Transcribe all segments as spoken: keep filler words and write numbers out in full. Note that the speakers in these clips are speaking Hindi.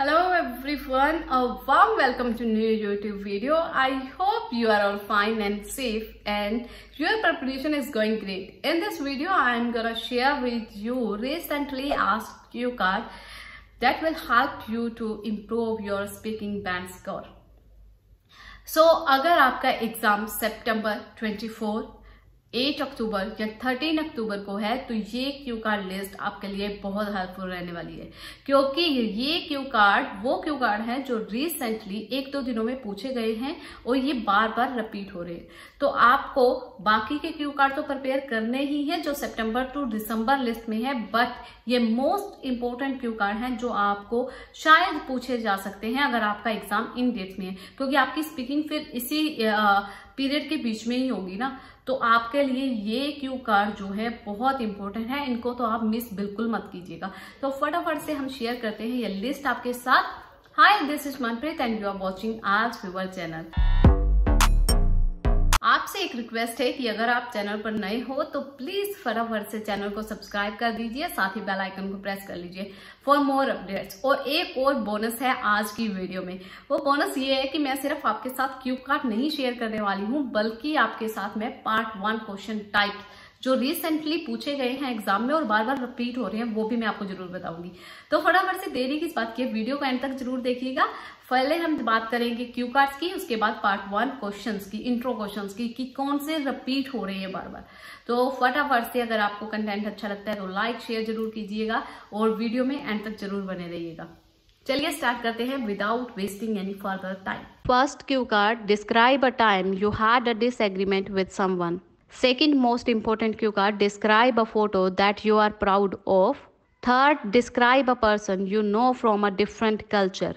Hello everyone, a warm welcome to new YouTube video. I hope you are all fine and safe and your preparation is going great. In this video, I am gonna share with you recently asked cue card that will help you to improve your speaking band score. So, अगर आपका एग्जाम सितंबर चौबीस, आठ अक्टूबर या तेरह अक्टूबर को है तो ये क्यू कार्ड लिस्ट आपके लिए बहुत हेल्पफुल रहने वाली है, क्योंकि ये क्यू कार्ड वो क्यू कार्ड है जो रिसेंटली एक दो दिनों में पूछे गए हैं और ये बार बार रिपीट हो रहे हैं। तो आपको बाकी के क्यू कार्ड तो प्रिपेयर करने ही है जो सितंबर टू दिसंबर लिस्ट में है, बट ये मोस्ट इंपॉर्टेंट क्यू कार्ड है जो आपको शायद पूछे जा सकते हैं अगर आपका एग्जाम इन डेट्स में है, क्योंकि आपकी स्पीकिंग फिर इसी पीरियड के बीच में ही होगी ना। तो आपके लिए ये क्यू कार्ड जो है बहुत इंपॉर्टेंट है, इनको तो आप मिस बिल्कुल मत कीजिएगा। तो फटाफट से हम शेयर करते हैं ये लिस्ट आपके साथ। Hi, this is Manpreet and you are watching IELTS fever channel. आपसे एक रिक्वेस्ट है कि अगर आप चैनल पर नए हो तो प्लीज फटाफट से चैनल को सब्सक्राइब कर दीजिए, साथ ही बेल आइकन को प्रेस कर लीजिए फॉर मोर अपडेट्स। और एक और बोनस है आज की वीडियो में, वो बोनस ये है कि मैं सिर्फ आपके साथ क्यू कार्ड नहीं शेयर करने वाली हूँ, बल्कि आपके साथ मैं पार्ट वन क्वेश्चन टाइप जो रिसेंटली पूछे गए हैं एग्जाम में और बार बार रिपीट हो रहे हैं वो भी मैं आपको जरूर बताऊंगी। तो फटाफट से देरी किस बात की, वीडियो को एंड तक जरूर देखिएगा। पहले हम बात करेंगे क्यू कार्ड्स की, उसके बाद पार्ट वन क्वेश्चंस की, इंट्रो क्वेश्चंस की कि कौन से रिपीट हो रहे हैं बार बार। तो फटाफट से अगर आपको कंटेंट अच्छा लगता है तो लाइक शेयर जरूर कीजिएगा और वीडियो में एंड तक जरूर बने रहिएगा। चलिए स्टार्ट करते हैं without wasting any further time. First cue card, describe a time you had a disagreement with someone. Second most important cue card, describe a photo that you are proud of. Third, describe a person you know from a different culture.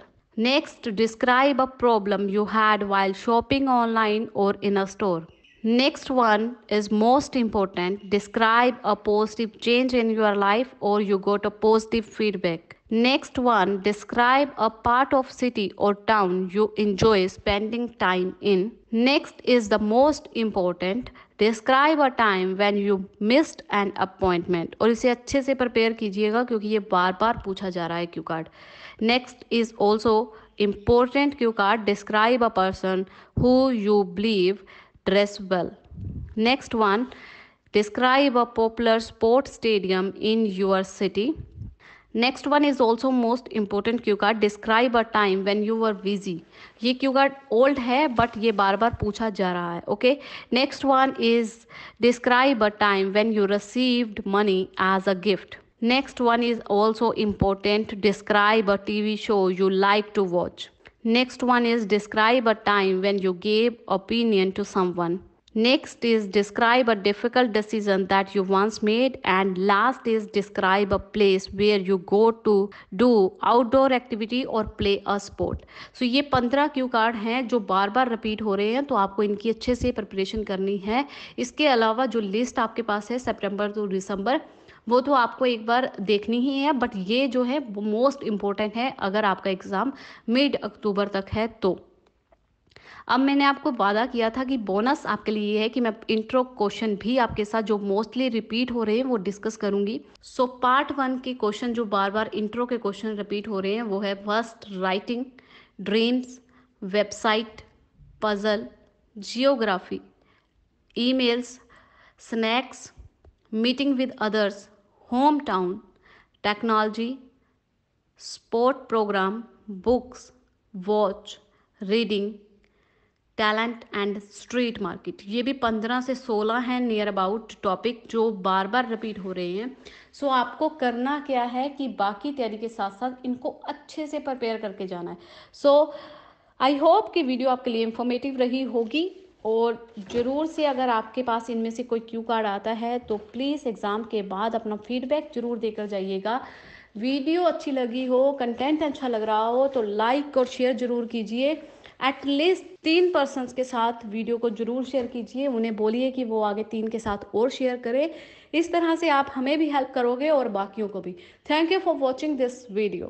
Next, describe a problem you had while shopping online or in a store. Next one is most important, describe a positive change in your life or you got a positive feedback. Next one, describe a part of city or town you enjoy spending time in. Next is the most important, describe a time when you missed an appointment. और इसे अच्छे से प्रिपेयर कीजिएगा क्योंकि ये बार बार पूछा जा रहा है cue card. Next is also important cue card, describe a person who you believe dress well. Next one, describe a popular sports stadium in your city. Next one is also most important cue card, describe a time when you are busy. ये क्यू कार्ड ओल्ड है बट ये बार बार पूछा जा रहा है, okay. Next one is describe a time when you received money as a gift. Next one is also important, describe a TV show you like to watch. Next one is describe a time when you gave opinion to someone. Next is describe a difficult decision that you once made, and last is describe a place where you go to do outdoor activity or play a sport. So ये पंद्रह क्यू कार्ड हैं जो बार बार रिपीट हो रहे हैं, तो आपको इनकी अच्छे से प्रिपरेशन करनी है। इसके अलावा जो लिस्ट आपके पास है सितंबर टू दिसंबर वो तो आपको एक बार देखनी ही है, बट ये जो है वो मोस्ट इम्पोर्टेंट है अगर आपका एग्ज़ाम मिड अक्टूबर तक है तो। अब मैंने आपको वादा किया था कि बोनस आपके लिए है कि मैं इंट्रो क्वेश्चन भी आपके साथ जो मोस्टली रिपीट हो रहे हैं वो डिस्कस करूंगी। सो पार्ट वन के क्वेश्चन जो बार बार इंट्रो के क्वेश्चन रिपीट हो रहे हैं वो है first writing, dreams, website, puzzle, geography, emails, snacks, meeting with others, home town, technology, sport programme, books, watch, reading, talent and street market. ये भी पंद्रह से सोलह हैं नियर अबाउट टॉपिक जो बार बार रिपीट हो रहे हैं। सो so, आपको करना क्या है कि बाकी तैयारी के साथ साथ इनको अच्छे से प्रिपेयर करके जाना है। सो आई होप कि वीडियो आपके लिए इंफॉर्मेटिव रही होगी, और ज़रूर से अगर आपके पास इनमें से कोई क्यू कार्ड आता है तो प्लीज़ एग्ज़ाम के बाद अपना फीडबैक ज़रूर देकर जाइएगा। वीडियो अच्छी लगी हो, कंटेंट अच्छा लग रहा हो तो लाइक और शेयर ज़रूर कीजिए। एटलीस्ट तीन पर्सन्स के साथ वीडियो को ज़रूर शेयर कीजिए, उन्हें बोलिए कि वो आगे तीन के साथ और शेयर करें। इस तरह से आप हमें भी हेल्प करोगे और बाकियों को भी। Thank you for watching this video.